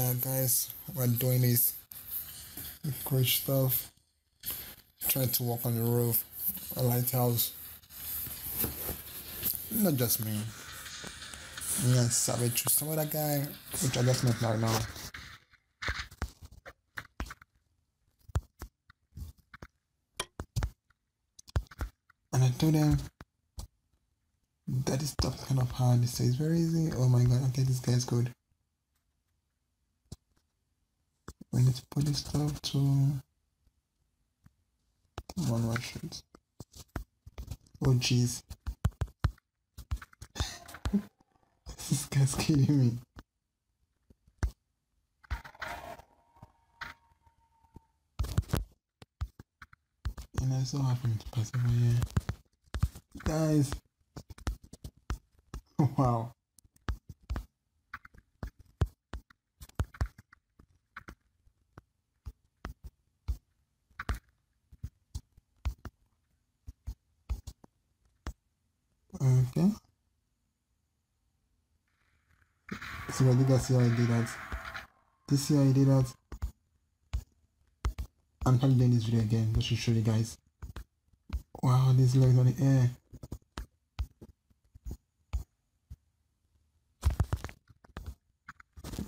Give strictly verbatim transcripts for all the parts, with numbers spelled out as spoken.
Yeah, guys, we're doing this great stuff. Trying to walk on the roof, a lighthouse. Not just me. Yeah, Savage, some other guy, which I just met right now. And I told them that this stuff kind of hard. They say it's very easy. Oh my god, okay, this guy's good. We need to put this stuff to one more shot. Oh jeez. This guy's kidding me. And I so happen to pass over here. Guys. Wow. Okay. So I think I see how I did that. This year I did that. I'm probably doing this video again just to show you guys. Wow, this legs on the air.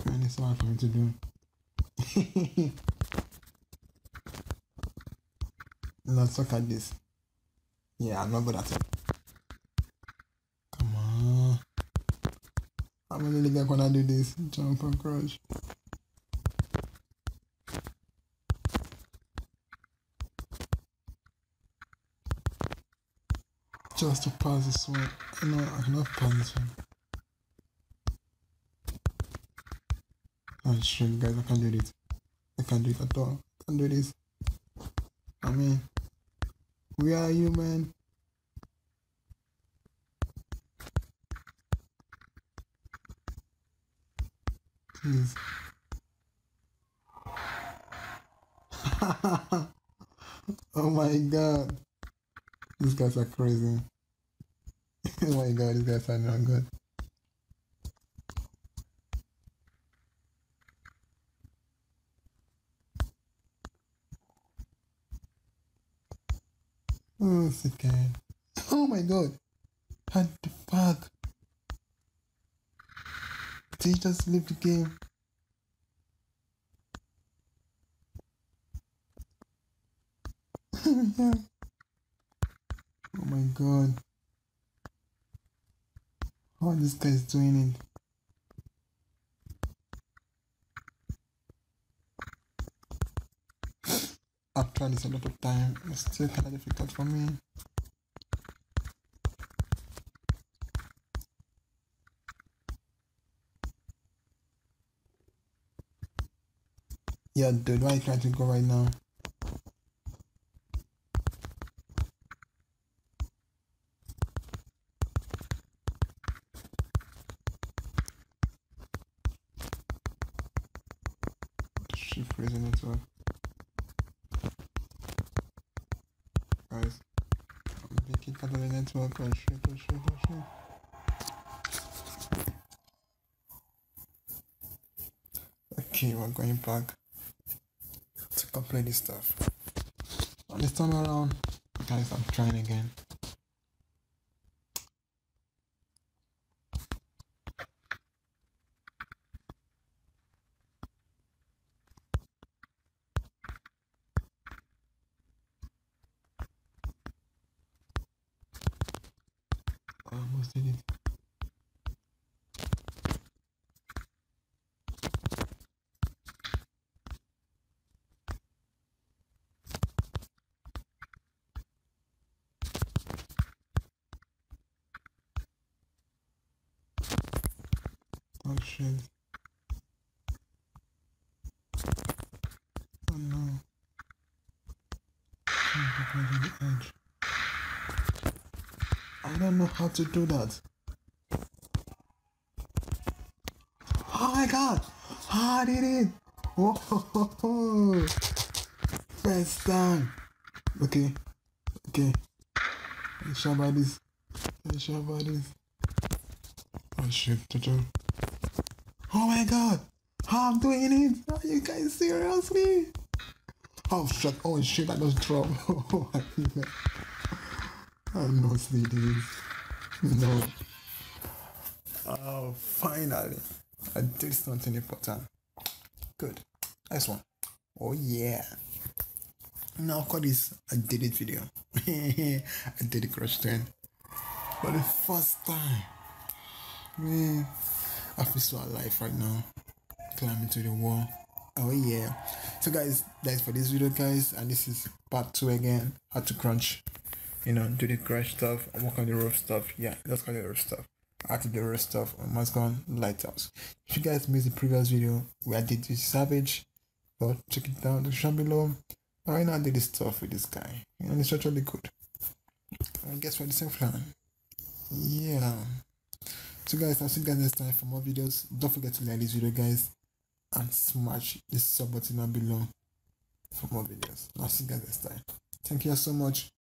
Man, it's so hard for me to do. Let's look at this. Yeah, I'm not good at it. I'm really like when I do this, jump and crush. Just to pass this one. No, I cannot pass this one. I'm sure guys, I can't do this. I can't do it at all. I can't do this. I mean, where are you, man? Please. Oh my god. These guys are crazy. Oh my god, these guys are not good. Oh, sick guy. Oh my god. What the fuck? Did he just leave the game? Yeah. Oh my god. How are these guys doing it? I've tried this a lot of times. It's still kind of difficult for me. Yeah, dude, why are you trying to go right now? She's freezing as well. Guys, I'm thinking out of the network. Oh shit, oh shit, oh shit. Okay, we're going back to complete this stuff. On this time around, guys, I'm trying again. I almost did it. Oh shit. Oh no. I don't know how to do that. Oh my god! Oh, I did it! Whoa! Ho, ho. First time! Okay. Okay. I'm sure about this. I'm sure about this. Oh shit, Jojo. Oh my god! I'm doing it. Are you guys seriously? Oh shit! Oh shit! I just dropped. Oh my god! I'm not sleeping. No. Oh, finally! I did something important. Good. Nice one. Oh yeah. Now I'll call this I did it video. I did it Crash ten. For the first time. Man, I feel so alive right now. Climbing to the wall. Oh yeah. So guys, that's for this video guys, and this is part two again. How to crunch. You know, do the crash stuff and work on the rough stuff. Yeah, that's called the rough stuff. I did the rough stuff on Muscon Lighthouse. If you guys missed the previous video where I did this savage, but check it down in the description below. Right now I did this stuff with this guy, and it's actually good. I guess we're the same plan. Yeah. So guys, I'll see you guys next time for more videos. Don't forget to like this video guys, and smash the sub button down below for more videos. I'll see you guys next time. Thank you so much.